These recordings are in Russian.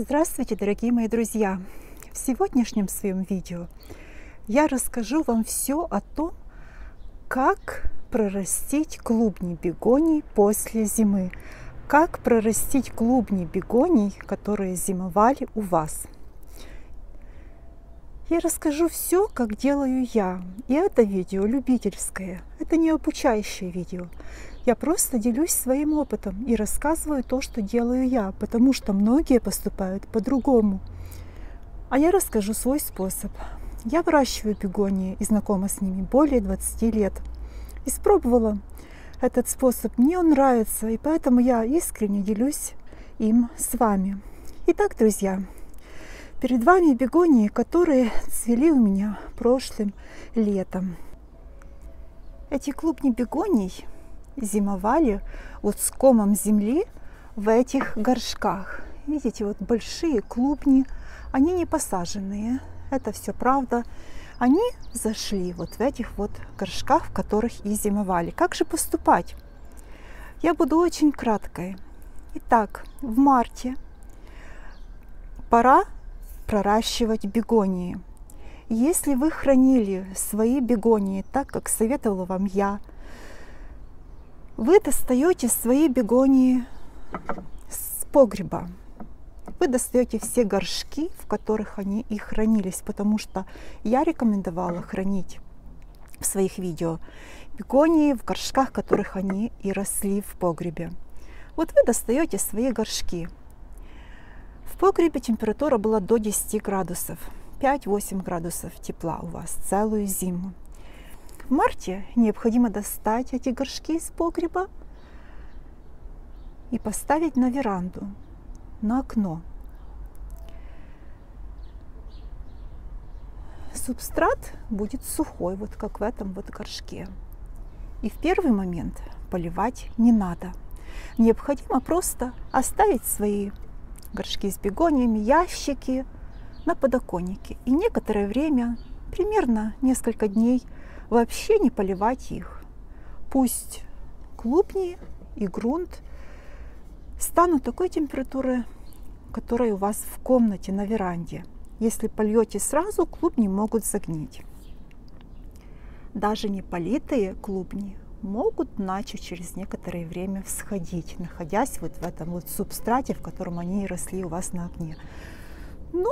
Здравствуйте, дорогие мои друзья! В сегодняшнем своем видео я расскажу вам все о том, как прорастить клубни бегоний после зимы, как прорастить клубни бегоний, которые зимовали у вас. Я расскажу все, как делаю я, и это видео любительское, это не обучающее видео. Я просто делюсь своим опытом и рассказываю то, что делаю я, потому что многие поступают по-другому. А я расскажу свой способ. Я выращиваю бегонии и знакома с ними более 20 лет. Испробовала этот способ, мне он нравится, и поэтому я искренне делюсь им с вами. Итак, друзья, перед вами бегонии, которые цвели у меня прошлым летом. Эти клубни бегоний зимовали вот с комом земли в этих горшках. Видите, вот большие клубни, они не посаженные, это все правда. Они зашли вот в этих вот горшках, в которых и зимовали. Как же поступать? Я буду очень краткой. Итак, в марте пора проращивать бегонии. Если вы хранили свои бегонии так, как советовала вам я, вы достаете свои бегонии с погреба. Вы достаете все горшки, в которых они и хранились, потому что я рекомендовала хранить в своих видео бегонии в горшках, в которых они и росли в погребе. Вот вы достаете свои горшки. В погребе температура была до 10 градусов, 5-8 градусов тепла у вас целую зиму. В марте необходимо достать эти горшки из погреба и поставить на веранду, на окно. Субстрат будет сухой, вот как в этом вот горшке. И в первый момент поливать не надо. Необходимо просто оставить свои горшки с бегониями, ящики на подоконнике. И некоторое время, примерно несколько дней, вообще не поливать их. Пусть клубни и грунт станут такой температуры, которая у вас в комнате на веранде. Если польете сразу, клубни могут загнить. Даже не политые клубни могут начать через некоторое время всходить, находясь вот в этом вот субстрате, в котором они и росли у вас на огне. Но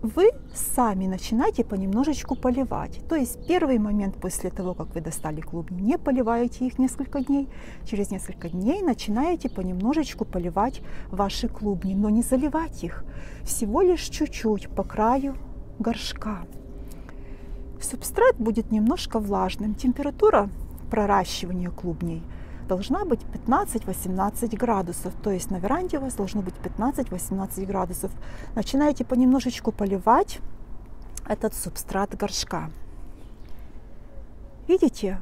вы сами начинаете понемножечку поливать. То есть первый момент после того, как вы достали клубни, не поливаете их несколько дней. Через несколько дней начинаете понемножечку поливать ваши клубни, но не заливать их. Всего лишь чуть-чуть по краю горшка. Субстрат будет немножко влажным. Температура проращивания клубней должна быть 15-18 градусов, то есть на веранде у вас должно быть 15-18 градусов. Начинаете понемножечку поливать этот субстрат горшка. Видите,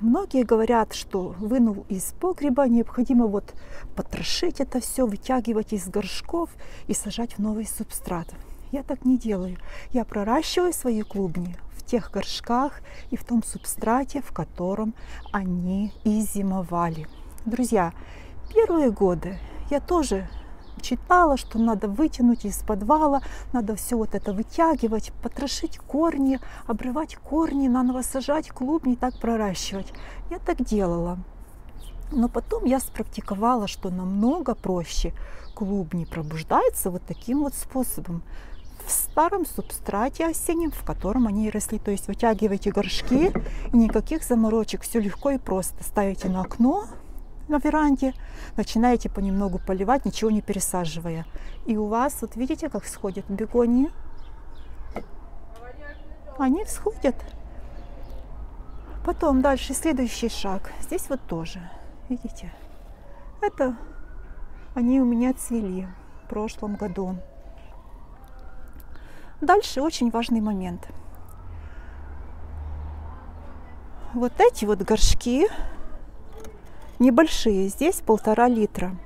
многие говорят, что вынул из погреба, необходимо вот потрошить это все, вытягивать из горшков и сажать в новый субстрат. Я так не делаю. Я проращиваю свои клубни в тех горшках и в том субстрате, в котором они и зимовали. Друзья, первые годы я тоже читала, что надо вытянуть из подвала, надо все вот это вытягивать, потрошить корни, обрывать корни, наново сажать клубни, так проращивать. Я так делала. Но потом я спрактиковала, что намного проще клубни пробуждаются вот таким вот способом. В старом субстрате осеннем, в котором они и росли. То есть вытягиваете горшки, никаких заморочек, все легко и просто. Ставите на окно, на веранде, начинаете понемногу поливать, ничего не пересаживая. И у вас, вот видите, как сходят бегонии? Они всходят. Потом дальше следующий шаг. Здесь вот тоже, видите, это они у меня цвели в прошлом году. Дальше очень важный момент. Вот эти вот горшки небольшие, здесь 1,5 литра.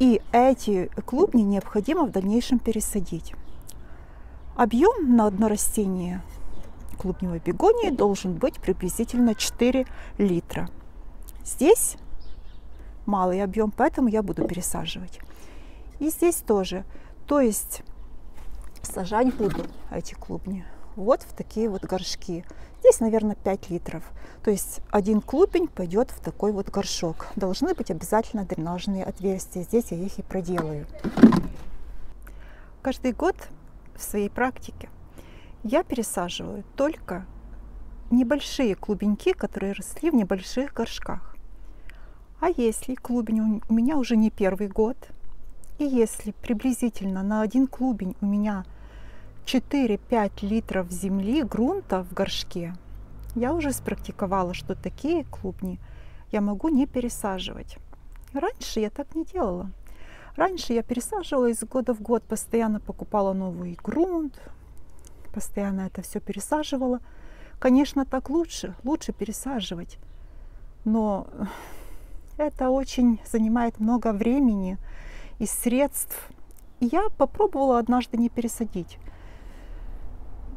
И эти клубни необходимо в дальнейшем пересадить. Объем на одно растение клубневой бегонии должен быть приблизительно 4 литра. Здесь малый объем, поэтому я буду пересаживать. И здесь тоже. То есть сажать буду эти клубни вот в такие вот горшки. Здесь, наверное, 5 литров. То есть один клубень пойдет в такой вот горшок. Должны быть обязательно дренажные отверстия. Здесь я их и проделаю. Каждый год в своей практике я пересаживаю только небольшие клубеньки, которые росли в небольших горшках. А если клубень у меня уже не первый год, и если приблизительно на один клубень у меня 4-5 литров земли, грунта в горшке, я уже спрактиковала, что такие клубни я могу не пересаживать. Раньше я так не делала. Раньше я пересаживала из года в год, постоянно покупала новый грунт, постоянно это все пересаживала. Конечно, так лучше, лучше пересаживать, но это очень занимает много времени и средств. И я попробовала однажды не пересадить.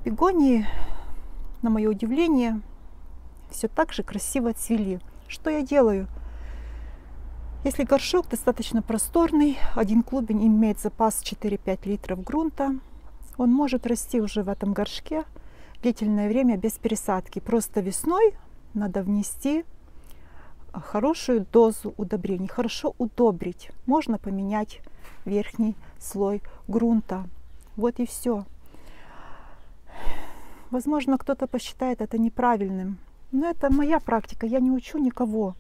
Бегонии, на мое удивление, все так же красиво цвели. Что я делаю? Если горшок достаточно просторный, один клубень имеет запас 4-5 литров грунта, он может расти уже в этом горшке длительное время без пересадки. Просто весной надо внести хорошую дозу удобрений, хорошо удобрить. Можно поменять верхний слой грунта. Вот и все. Возможно, кто-то посчитает это неправильным, но это моя практика, я не учу никого.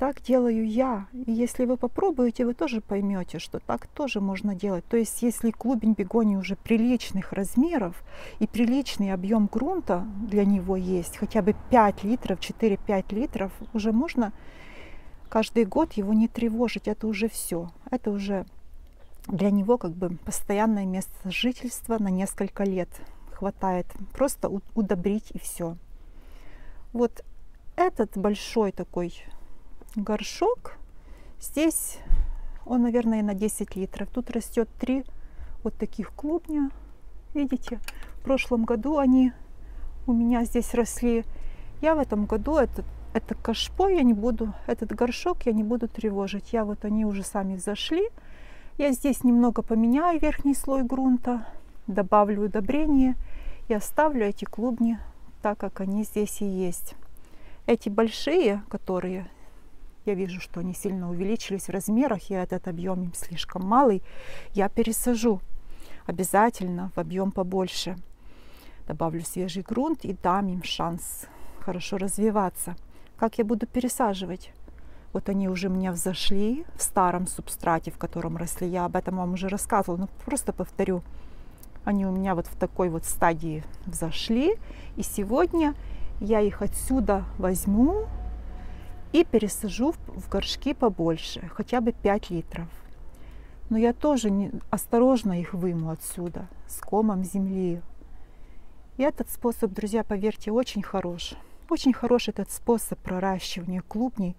Так делаю я. И если вы попробуете, вы тоже поймете, что так тоже можно делать. То есть, если клубень бегонии уже приличных размеров и приличный объем грунта для него есть, хотя бы 5 литров, 4-5 литров, уже можно каждый год его не тревожить. Это уже все. Это уже для него как бы постоянное место жительства на несколько лет. Хватает просто удобрить и все. Вот этот большой такой горшок, здесь он, наверное, на 10 литров. Тут растет 3 вот таких клубня. Видите, в прошлом году они у меня здесь росли. Я в этом году это кашпо я не буду, этот горшок я не буду тревожить. Я вот они уже сами взошли. Я здесь немного поменяю верхний слой грунта, добавлю удобрение и оставлю эти клубни так, как они здесь и есть. Эти большие, которые я вижу, что они сильно увеличились в размерах, и этот объем им слишком малый, я пересажу обязательно в объем побольше. Добавлю свежий грунт и дам им шанс хорошо развиваться. Как я буду пересаживать? Вот они уже у меня взошли в старом субстрате, в котором росли. Я об этом вам уже рассказывала, но просто повторю. Они у меня вот в такой вот стадии взошли. И сегодня я их отсюда возьму и пересажу в горшки побольше, хотя бы 5 литров. Но я тоже осторожно их выму отсюда, с комом земли. И этот способ, друзья, поверьте, очень хорош. Очень хорош этот способ проращивания клубней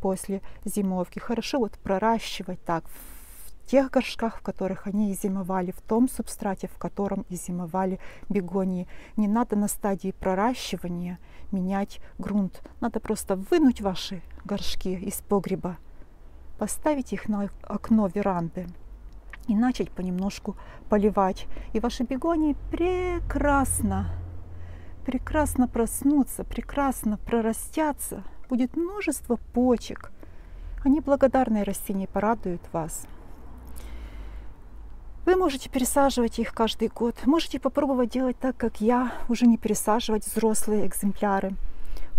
после зимовки. Хорошо вот проращивать так в тех горшках, в которых они и зимовали, в том субстрате, в котором и зимовали бегонии. Не надо на стадии проращивания менять грунт. Надо просто вынуть ваши горшки из погреба, поставить их на окно веранды и начать понемножку поливать. И ваши бегонии прекрасно проснутся, прекрасно прорастятся. Будет множество почек. Они благодарные растения, порадуют вас. Вы можете пересаживать их каждый год. Можете попробовать делать так, как я, уже не пересаживать взрослые экземпляры.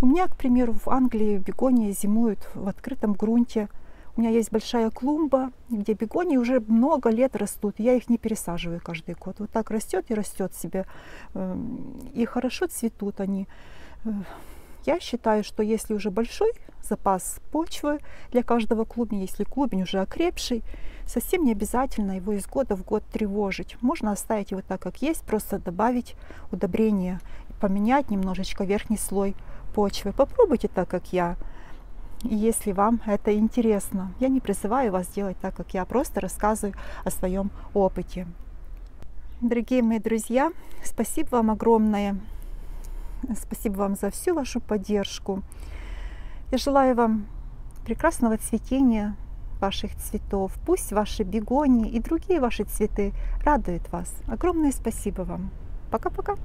У меня, к примеру, в Англии бегонии зимуют в открытом грунте. У меня есть большая клумба, где бегонии уже много лет растут. Я их не пересаживаю каждый год. Вот так растет и растет себе. И хорошо цветут они. Я считаю, что если уже большой запас почвы для каждого клубня, если клубень уже окрепший, совсем не обязательно его из года в год тревожить. Можно оставить его так, как есть, просто добавить удобрение, поменять немножечко верхний слой почвы. Попробуйте так, как я, если вам это интересно. Я не призываю вас делать так, как я, просто рассказываю о своем опыте. Дорогие мои друзья, спасибо вам огромное. Спасибо вам за всю вашу поддержку. Я желаю вам прекрасного цветения, ваших цветов, пусть ваши бегонии и другие ваши цветы радуют вас. Огромное спасибо вам. Пока-пока.